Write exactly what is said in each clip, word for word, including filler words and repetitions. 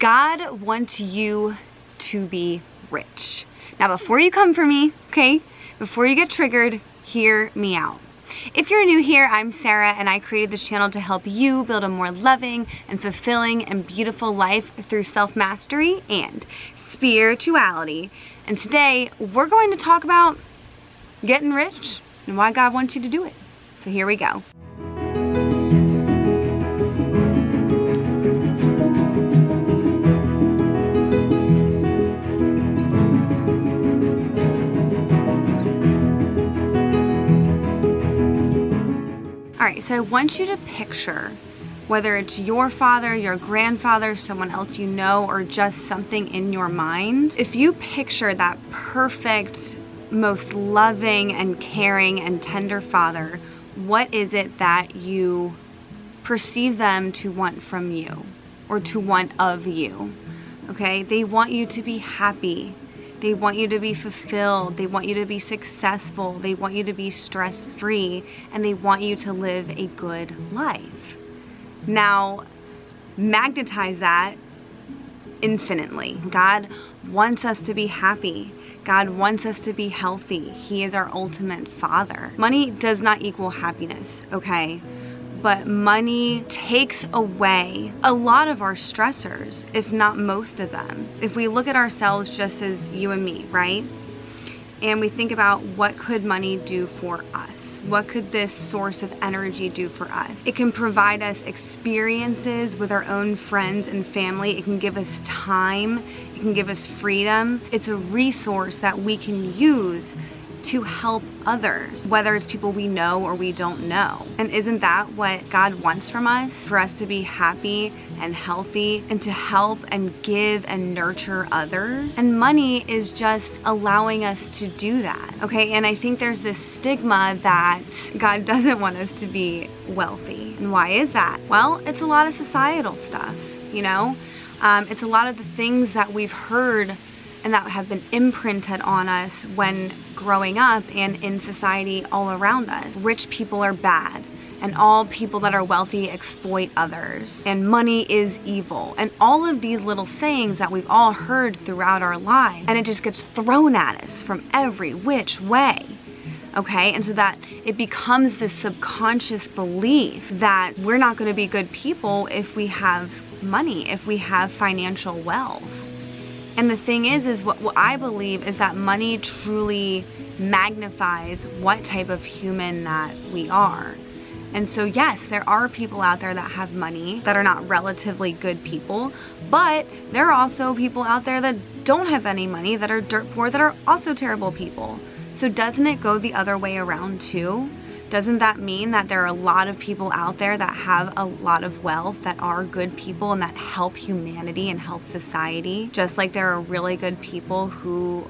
God wants you to be rich. Now, before you come for me, okay, before you get triggered, hear me out. If you're new here, I'm Sarah, and I created this channel to help you build a more loving and fulfilling and beautiful life through self-mastery and spirituality. And today, we're going to talk about getting rich and why God wants you to do it. So here we go. Alright, so I want you to picture, whether it's your father, your grandfather, someone else you know, or just something in your mind, if you picture that perfect, most loving and caring and tender father, what is it that you perceive them to want from you or to want of you? Okay, they want you to be happy. They want you to be fulfilled. They want you to be successful. They want you to be stress-free, and they want you to live a good life. Now, magnetize that infinitely. God wants us to be happy. God wants us to be healthy. He is our ultimate father. Money does not equal happiness, okay? But money takes away a lot of our stressors, if not most of them. If we look at ourselves just as you and me, right? And we think about, what could money do for us? What could this source of energy do for us? It can provide us experiences with our own friends and family. It can give us time. It can give us freedom. It's a resource that we can use to help others, whether it's people we know or we don't know. And isn't that what God wants from us? For us to be happy and healthy and to help and give and nurture others. And money is just allowing us to do that, okay? And I think there's this stigma that God doesn't want us to be wealthy. And why is that? Well, it's a lot of societal stuff, you know? Um, it's a lot of the things that we've heard and that have been imprinted on us when growing up and in society all around us. Rich people are bad, and all people that are wealthy exploit others, and money is evil, and all of these little sayings that we've all heard throughout our lives, and it just gets thrown at us from every which way. Okay, and so that it becomes this subconscious belief that we're not going to be good people if we have money, if we have financial wealth. And the thing is, is what, what I believe is that money truly magnifies what type of human that we are. And so yes, there are people out there that have money that are not relatively good people, but there are also people out there that don't have any money, that are dirt poor, that are also terrible people. So doesn't it go the other way around too? Doesn't that mean that there are a lot of people out there that have a lot of wealth that are good people and that help humanity and help society, just like there are really good people who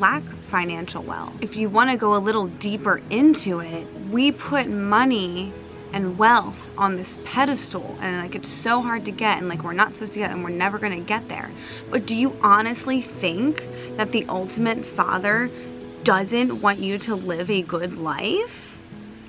lack financial wealth? If you want to go a little deeper into it, we put money and wealth on this pedestal, and like it's so hard to get, and like we're not supposed to get, and we're never going to get there. But do you honestly think that the ultimate father doesn't want you to live a good life?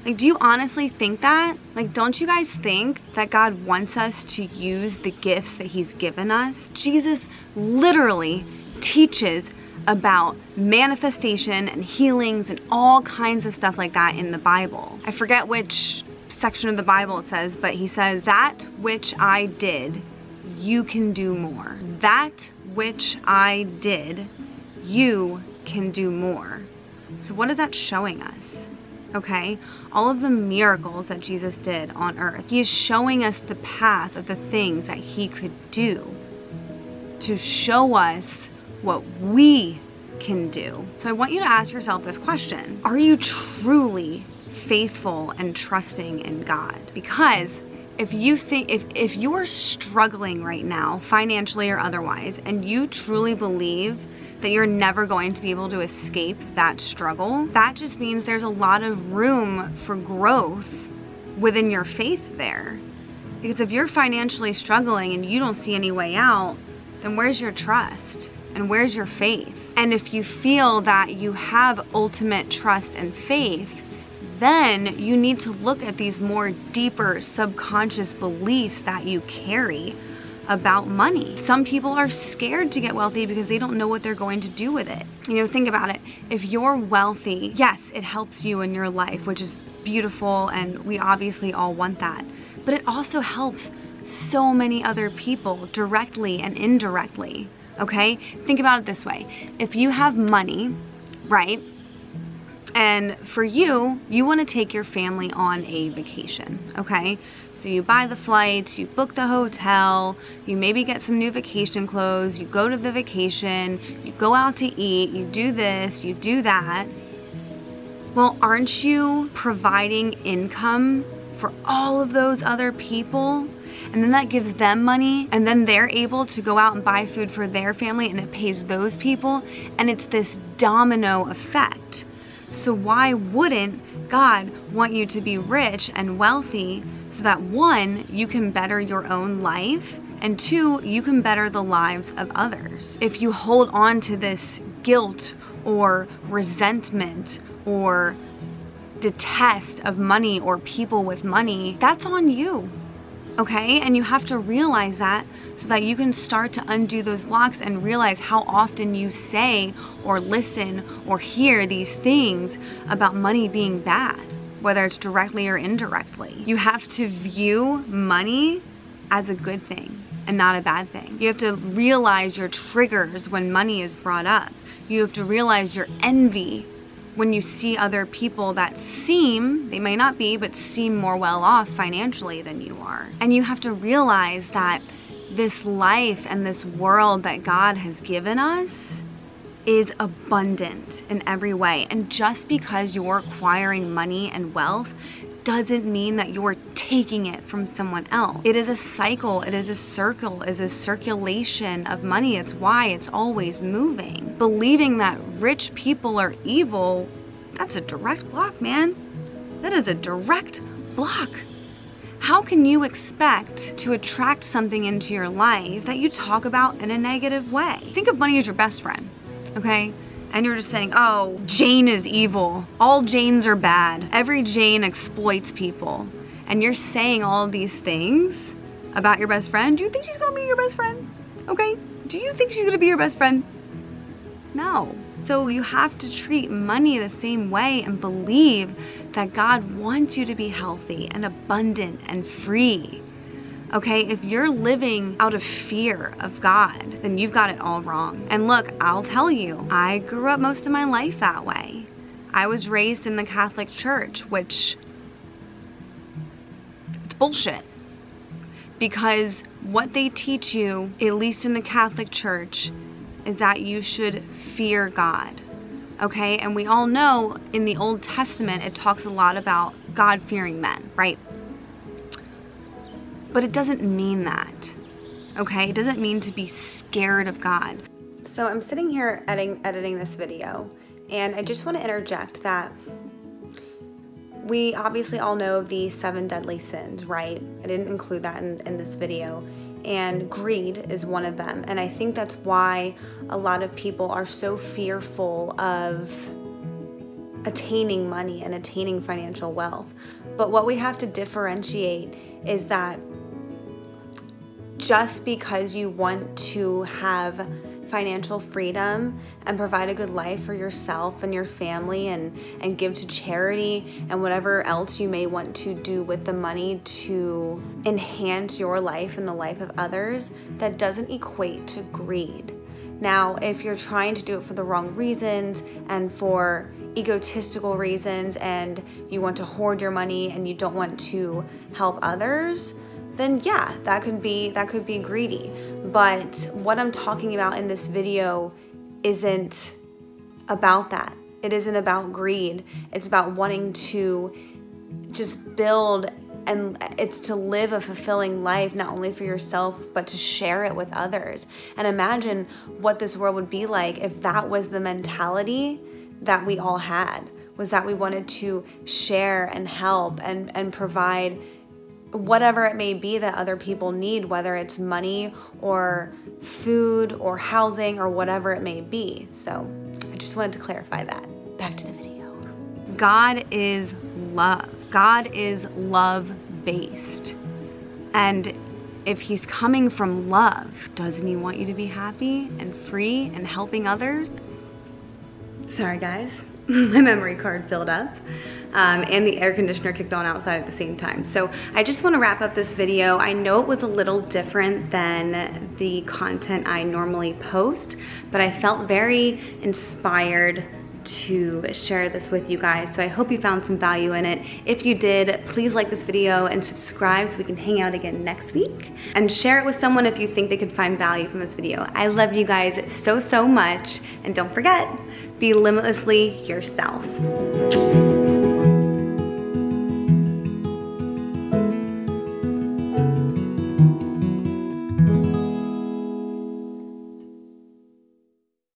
Like, do you honestly think that? Like, don't you guys think that God wants us to use the gifts that he's given us? Jesus literally teaches about manifestation and healings and all kinds of stuff like that in the Bible. I forget which section of the Bible it says, but he says, "That which I did, you can do more. That which I did, you can do more." So what is that showing us? Okay, all of the miracles that Jesus did on earth, he is showing us the path of the things that he could do to show us what we can do. So I want you to ask yourself this question. Are you truly faithful and trusting in God? Because if you think, if, if you're struggling right now, financially or otherwise, and you truly believe that you're never going to be able to escape that struggle, that just means there's a lot of room for growth within your faith there. Because if you're financially struggling and you don't see any way out, then where's your trust and where's your faith? And if you feel that you have ultimate trust and faith, then you need to look at these more deeper subconscious beliefs that you carry about money. Some people are scared to get wealthy because they don't know what they're going to do with it. You know, think about it. If you're wealthy, yes, it helps you in your life, which is beautiful, and we obviously all want that. But it also helps so many other people directly and indirectly, okay? Think about it this way. If you have money, right, and for you, you want to take your family on a vacation, okay? So you buy the flights, you book the hotel, you maybe get some new vacation clothes, you go to the vacation, you go out to eat, you do this, you do that. Well, aren't you providing income for all of those other people? And then that gives them money, and then they're able to go out and buy food for their family, and it pays those people, and it's this domino effect. So why wouldn't God want you to be rich and wealthy so that one, you can better your own life, and two, you can better the lives of others? If you hold on to this guilt or resentment or detest of money or people with money, that's on you. Okay, and you have to realize that so that you can start to undo those blocks and realize how often you say or listen or hear these things about money being bad, whether it's directly or indirectly. You have to view money as a good thing and not a bad thing. You have to realize your triggers when money is brought up. You have to realize your envy when you see other people that seem, they may not be, but seem more well off financially than you are. And you have to realize that this life and this world that God has given us is abundant in every way. And just because you're acquiring money and wealth doesn't mean that you're taking it from someone else. It is a cycle, it is a circle, it is a circulation of money. It's why it's always moving. Believing that rich people are evil, that's a direct block, man. That is a direct block. How can you expect to attract something into your life that you talk about in a negative way? Think of money as your best friend, okay? And you're just saying, oh, Jane is evil. All Janes are bad. Every Jane exploits people. And you're saying all of these things about your best friend. Do you think she's gonna be your best friend? Okay, do you think she's gonna be your best friend? No. So you have to treat money the same way and believe that God wants you to be healthy and abundant and free. Okay, if you're living out of fear of God, then you've got it all wrong. And look, I'll tell you, I grew up most of my life that way. I was raised in the Catholic Church, which it's bullshit. Because what they teach you, at least in the Catholic Church, is that you should fear God. Okay, and we all know in the Old Testament, it talks a lot about God-fearing men, right? But it doesn't mean that, okay? It doesn't mean to be scared of God. So I'm sitting here editing, editing this video, and I just want to interject that we obviously all know of the seven deadly sins, right? I didn't include that in, in this video, and greed is one of them. And I think that's why a lot of people are so fearful of attaining money and attaining financial wealth. But what we have to differentiate is that just because you want to have financial freedom and provide a good life for yourself and your family and, and give to charity and whatever else you may want to do with the money to enhance your life and the life of others, that doesn't equate to greed. Now, if you're trying to do it for the wrong reasons and for egotistical reasons, and you want to hoard your money and you don't want to help others, then yeah, that could be that could be greedy. But what I'm talking about in this video isn't about that. It isn't about greed. It's about wanting to just build, and it's to live a fulfilling life, not only for yourself, but to share it with others. And imagine what this world would be like if that was the mentality that we all had, was that we wanted to share and help and, and provide whatever it may be that other people need, whether it's money or food or housing or whatever it may be. So I just wanted to clarify that. Back to the video. God is love. God is love-based. And if he's coming from love, doesn't he want you to be happy and free and helping others? Sorry guys, my memory card filled up um, and the air conditioner kicked on outside at the same time. So I just want to wrap up this video. I know it was a little different than the content I normally post, but I felt very inspired to share this with you guys. So I hope you found some value in it. If you did, please like this video and subscribe so we can hang out again next week, and share it with someone if you think they could find value from this video. I love you guys so, so much, and don't forget, be limitlessly yourself.